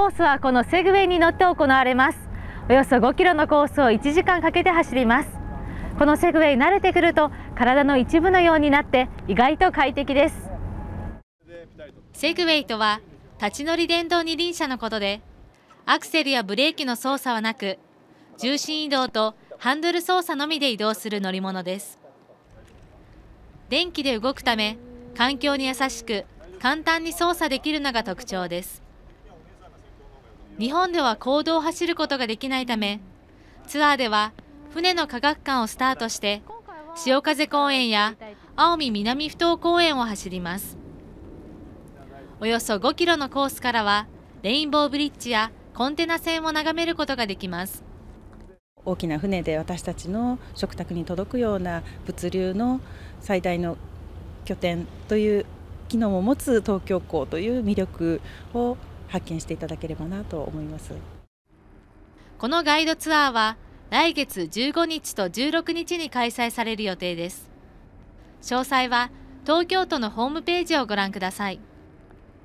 コースはこのセグウェイに乗って行われます。およそ5キロのコースを1時間かけて走ります。このセグウェイ慣れてくると体の一部のようになって意外と快適です。セグウェイとは立ち乗り電動二輪車のことで、アクセルやブレーキの操作はなく、重心移動とハンドル操作のみで移動する乗り物です。電気で動くため、環境に優しく簡単に操作できるのが特徴です。日本では公道を走ることができないため、ツアーでは船の科学館をスタートして、潮風公園や青海南ふ頭公園を走ります。およそ5キロのコースからは、レインボーブリッジやコンテナ船を眺めることができます。大きな船で私たちの食卓に届くような物流の最大の拠点という機能を持つ東京港という魅力を発見していただければなと思います。このガイドツアーは来月15日と16日に開催される予定です。詳細は東京都のホームページをご覧ください。